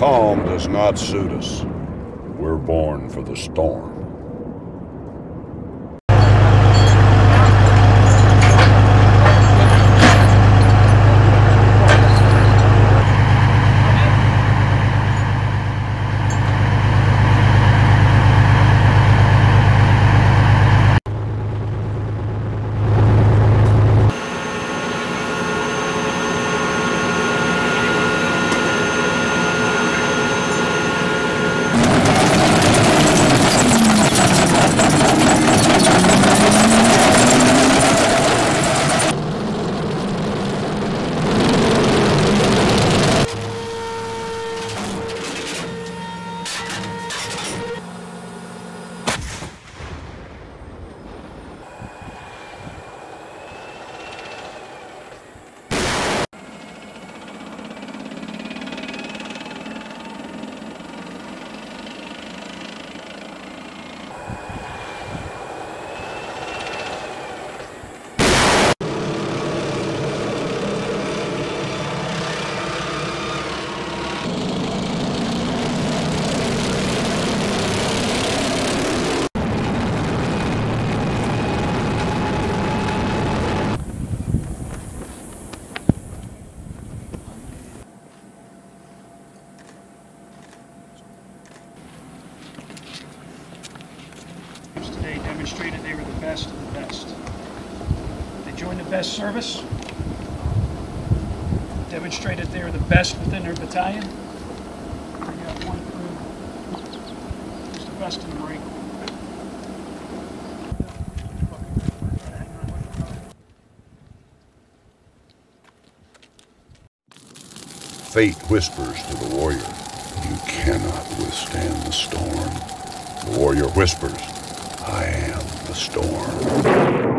calm does not suit us. We're born for the storm. Demonstrated they were the best of the best. They joined the best service, demonstrated they were the best within their battalion. They got one crew who's the best in the Marine Corps. Fate whispers to the warrior, "You cannot withstand the storm." The warrior whispers, "I am the storm."